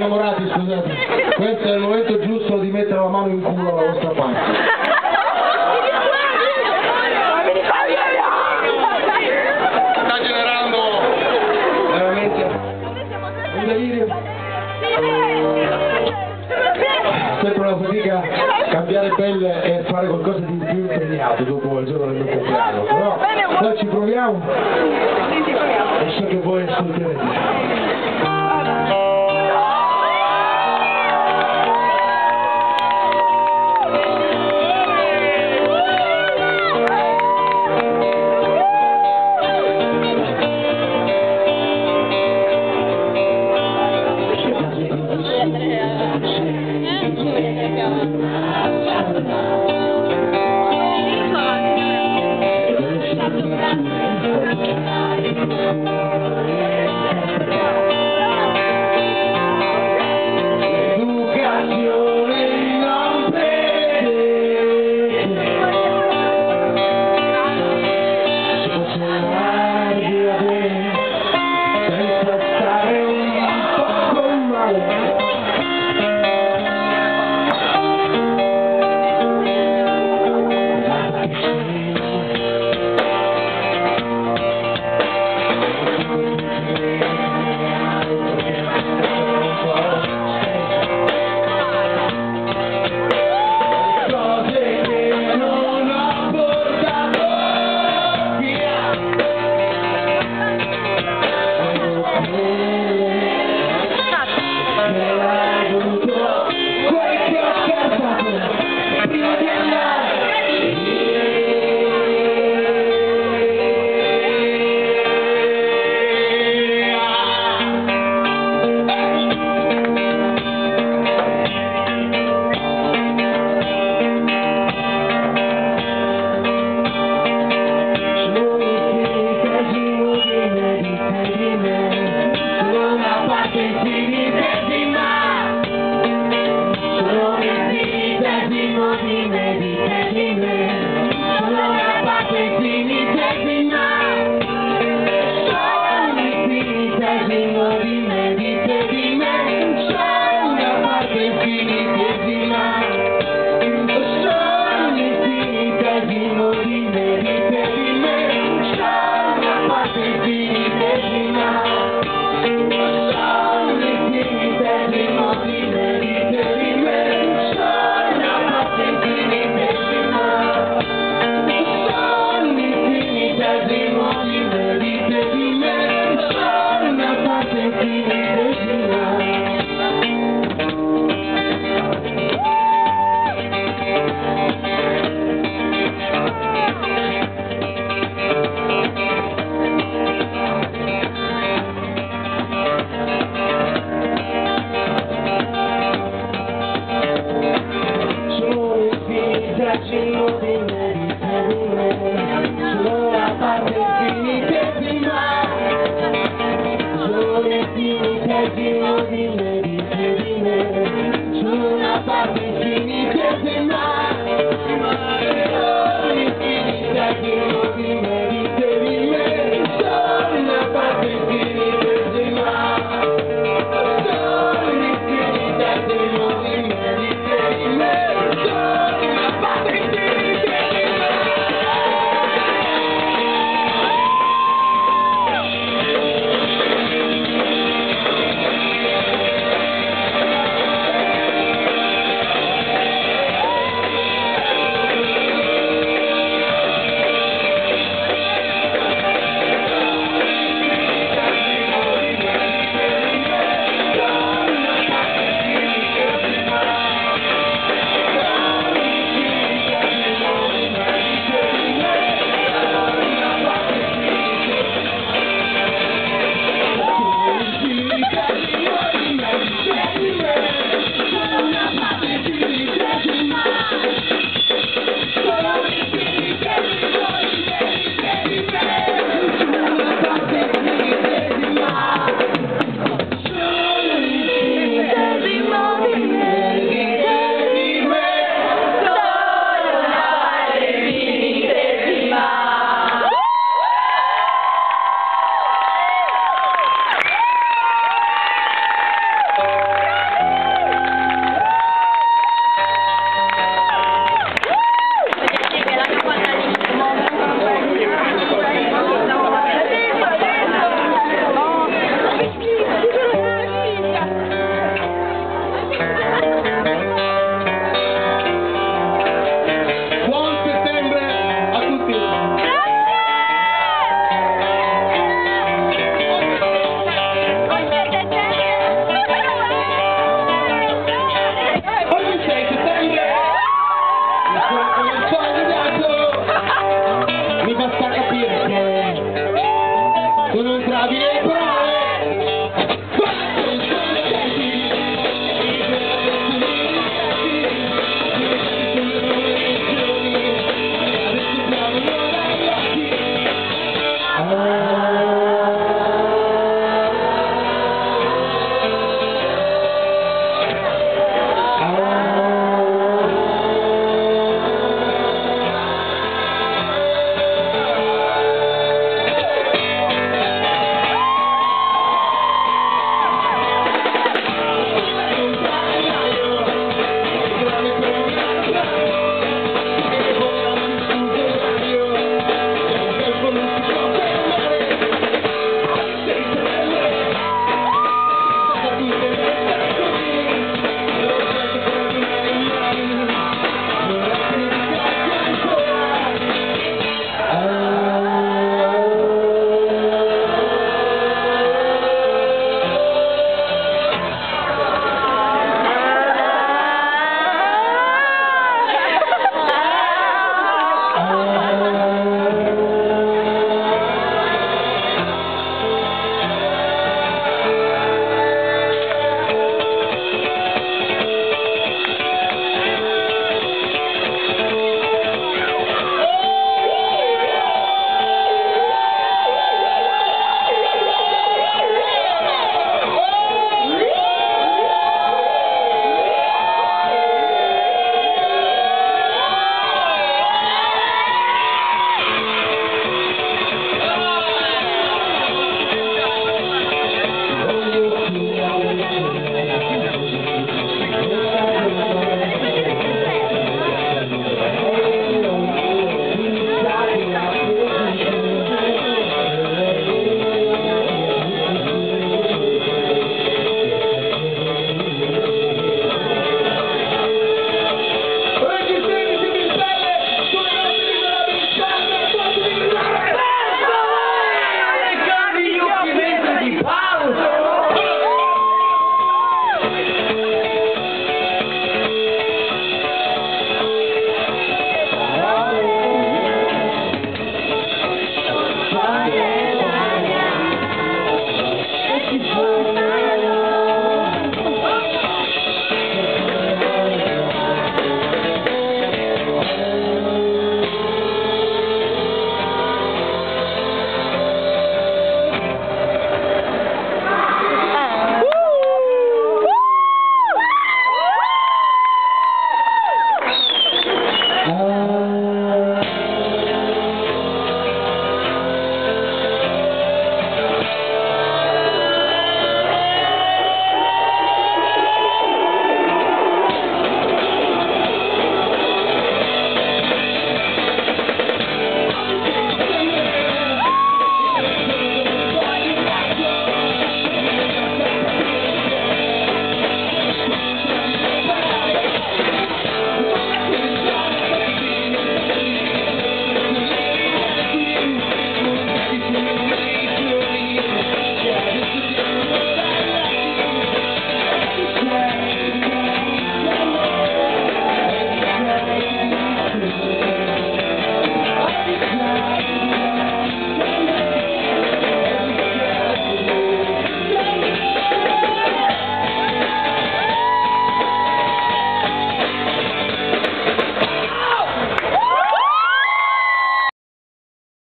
innamorati, scusate, questo è il momento giusto di mettere la mano in culo alla vostra faccia. Sta generando veramente un delirio. Sempre una fatica cambiare pelle e fare qualcosa di più impegnato dopo il giorno del mio compleanno, però noi ci proviamo e so che voi ascolterete. Thank you. Fire!